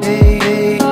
Hey, hey.